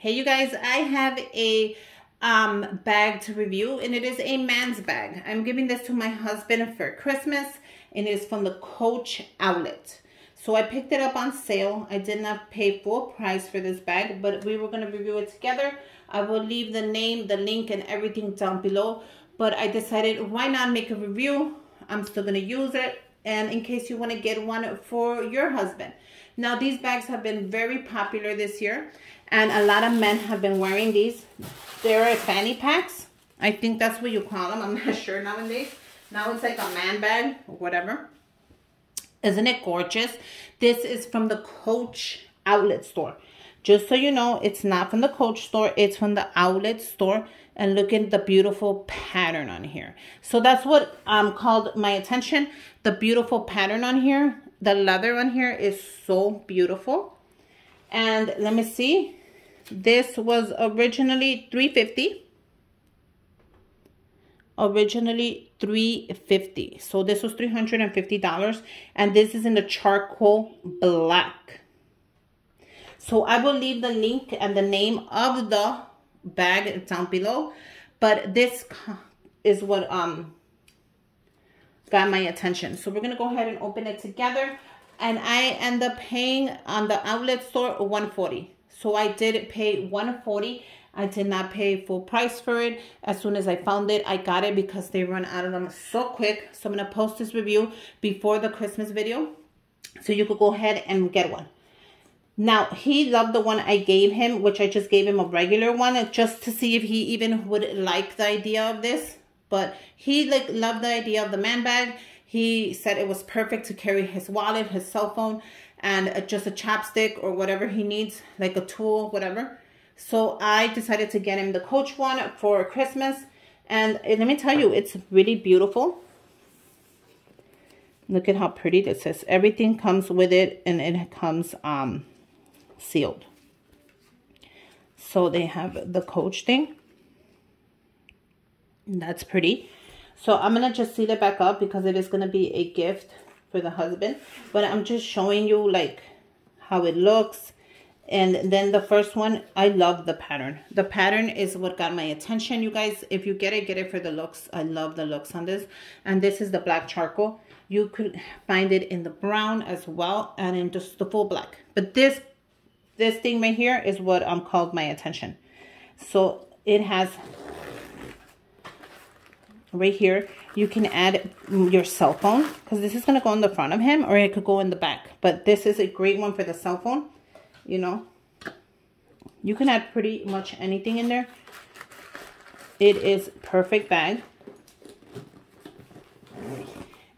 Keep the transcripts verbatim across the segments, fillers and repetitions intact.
Hey you guys, I have a um, bag to review and it is a man's bag. I'm giving this to my husband for Christmas and it is from the Coach Outlet. So I picked it up on sale. I did not pay full price for this bag, but we were going to review it together. I will leave the name, the link and everything down below, but I decided why not make a review? I'm still going to use it. And in case you want to get one for your husband. Now these bags have been very popular this year. And a lot of men have been wearing these. They're fanny packs. I think that's what you call them. I'm not sure nowadays. Now it's like a man bag or whatever. Isn't it gorgeous? This is from the Coach Outlet store. Just so you know, it's not from the Coach store. It's from the Outlet store. And look at the beautiful pattern on here. So that's what um, called my attention. The beautiful pattern on here. The leather on here is so beautiful. And let me see. This was originally three fifty. Originally three fifty. So this was three hundred fifty dollars. And this is in the charcoal black. So I will leave the link and the name of the bag down below. But this is what um got my attention. So we're gonna go ahead and open it together. And I end up paying on the outlet store one forty. So I did pay one forty. I did not pay full price for it. As soon as I found it, I got it because they run out of them so quick. So I'm gonna post this review before the Christmas video, so you could go ahead and get one. Now, he loved the one I gave him, which I just gave him a regular one just to see if he even would like the idea of this. But he like loved the idea of the man bag. He said it was perfect to carry his wallet, his cell phone, and just a chapstick or whatever he needs, like a tool, whatever. So I decided to get him the Coach one for Christmas. And let me tell you, it's really beautiful. Look at how pretty this is. Everything comes with it, and it comes... um. sealed. So they have the Coach thing. That's pretty. So I'm gonna just seal it back up because it is gonna be a gift for the husband, but I'm just showing you like how it looks. And then the first one, I love the pattern. The pattern is what got my attention, you guys. If you get it, get it for the looks. I love the looks on this. And this is the black charcoal. You could find it in the brown as well and in just the full black. But this This thing right here is what um, called my attention. So it has, right here, you can add your cell phone, because this is going to go in the front of him, or it could go in the back. But this is a great one for the cell phone, you know. You can add pretty much anything in there. It is perfect bag.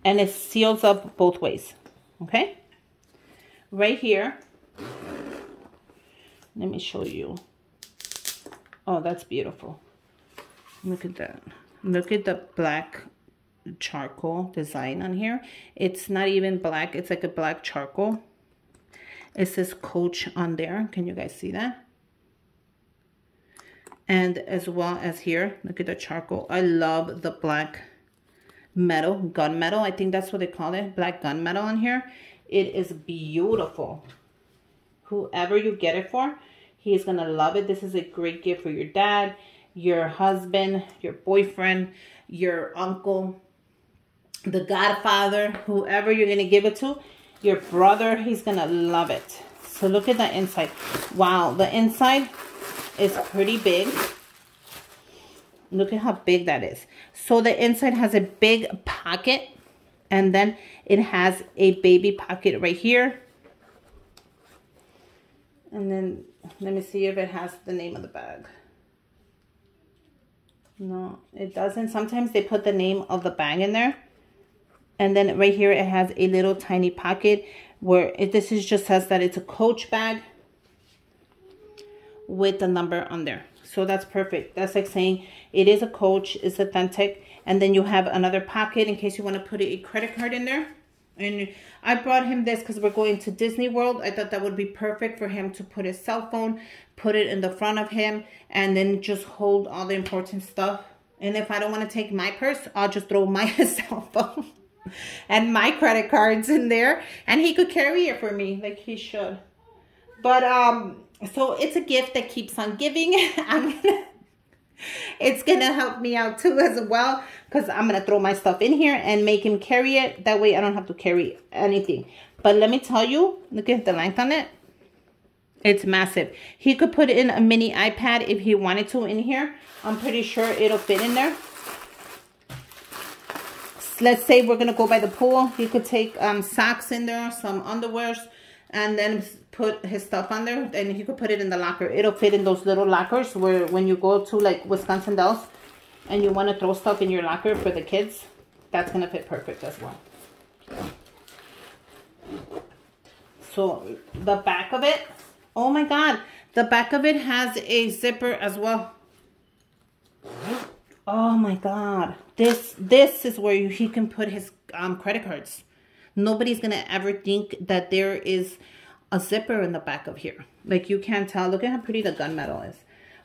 And it seals up both ways, okay? Right here. Let me show you. Oh, that's beautiful. Look at that. Look at the black charcoal design on here. It's not even black. It's like a black charcoal. It says Coach on there. Can you guys see that? And as well as here, look at the charcoal. I love the black metal, gunmetal. I think that's what they call it. Black gunmetal on here. It is beautiful. Whoever you get it for, he is going to love it. This is a great gift for your dad, your husband, your boyfriend, your uncle, the godfather, whoever you're going to give it to, your brother, he's going to love it. So look at the inside. Wow, the inside is pretty big. Look at how big that is. So the inside has a big pocket, and then it has a baby pocket right here. And then, let me see if it has the name of the bag. No, it doesn't. Sometimes they put the name of the bag in there. And then right here, it has a little tiny pocket where it, this is just says that it's a Coach bag with the number on there. So that's perfect. That's like saying it is a Coach, it's authentic. And then you have another pocket in case you want to put a credit card in there. And I brought him this because we're going to Disney World. I thought that would be perfect for him to put his cell phone, put it in the front of him, and then just hold all the important stuff. And if I don't want to take my purse, I'll just throw my cell phone and my credit cards in there. And he could carry it for me like he should. But um, so it's a gift that keeps on giving. I'm gonna, it's gonna help me out too as well, because I'm gonna throw my stuff in here and make him carry it. That way I don't have to carry anything. But let me tell you, look at the length on it. It's massive. He could put in a mini iPad if he wanted to in here. I'm pretty sure it'll fit in there. Let's say we're gonna go by the pool. He could take um, socks in there, some underwears, and then put his stuff on there, and he could put it in the locker. It'll fit in those little lockers where when you go to like Wisconsin Dells and you want to throw stuff in your locker for the kids, that's gonna fit perfect as well. So the back of it, oh my God, the back of it has a zipper as well. Oh my God, this this is where you, he can put his um, credit cards. Nobody's gonna ever think that there is a zipper in the back of here. Like, you can't tell. Look at how pretty the gunmetal is.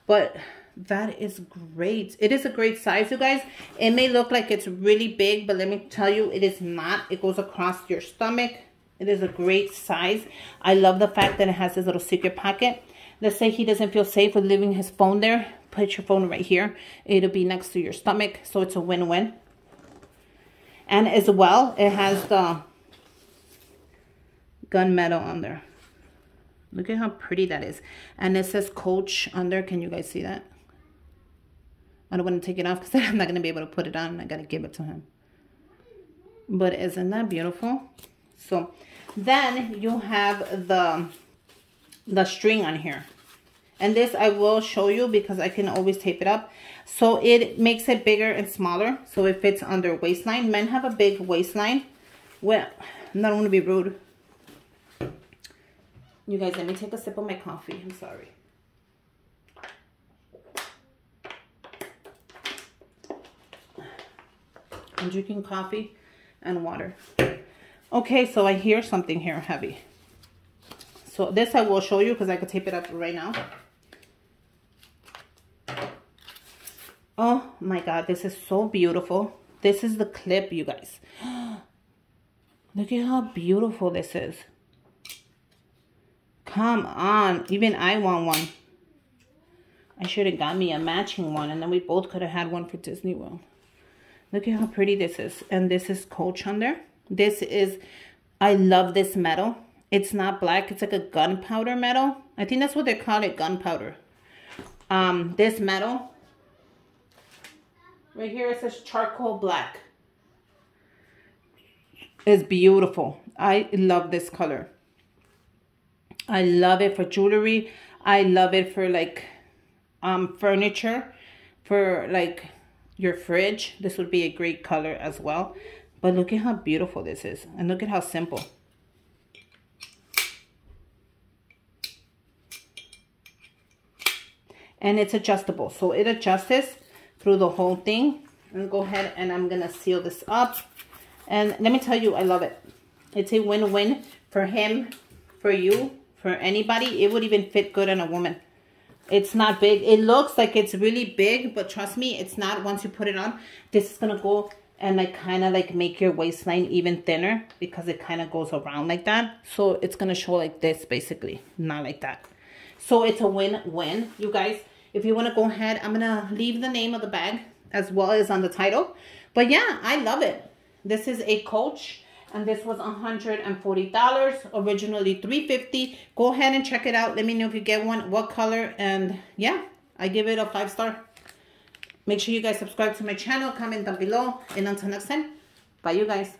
But that is great. It is a great size, you guys. It may look like it's really big, but let me tell you, it is not. It goes across your stomach. It is a great size. I love the fact that it has this little secret pocket. Let's say he doesn't feel safe with leaving his phone there. Put your phone right here. It'll be next to your stomach, so it's a win-win. And as well, it has the gunmetal on there. Look at how pretty that is. And it says Coach on there. Can you guys see that? I don't want to take it off because I'm not going to be able to put it on. I got to give it to him. But isn't that beautiful? So then you have the, the string on here. And this I will show you because I can always tape it up. So it makes it bigger and smaller. So it fits on their waistline. Men have a big waistline. Well, I'm not going to be rude. You guys, let me take a sip of my coffee. I'm sorry. I'm drinking coffee and water. Okay, so I hear something here heavy. So this I will show you because I could tape it up right now. Oh my God, this is so beautiful. This is the clip, you guys. Look at how beautiful this is. Come on, even I want one. I should have got me a matching one, and then we both could have had one for Disney World. Look at how pretty this is. And this is Coach on there. This is, I love this metal. It's not black. It's like a gunpowder metal. I think that's what they call it, gunpowder. Um, this metal. Right here it says charcoal black. It's beautiful. I love this color. I love it for jewelry. I love it for like um, furniture, for like your fridge. This would be a great color as well. But look at how beautiful this is. And look at how simple. And it's adjustable. So it adjusts through the whole thing. And go ahead and I'm going to seal this up. And let me tell you, I love it. It's a win-win for him, for you, for anybody. It would even fit good on a woman. It's not big. It looks like it's really big, but trust me, it's not. Once you put it on, this is going to go and like kind of like make your waistline even thinner because it kind of goes around like that. So it's going to show like this basically, not like that. So it's a win-win, you guys. If you want to go ahead, I'm going to leave the name of the bag as well as on the title. But yeah, I love it. This is a Coach, and this was one hundred forty dollars, originally three fifty. Go ahead and check it out. Let me know if you get one, what color, and yeah, I give it a five star. Make sure you guys subscribe to my channel, comment down below, and until next time, bye you guys.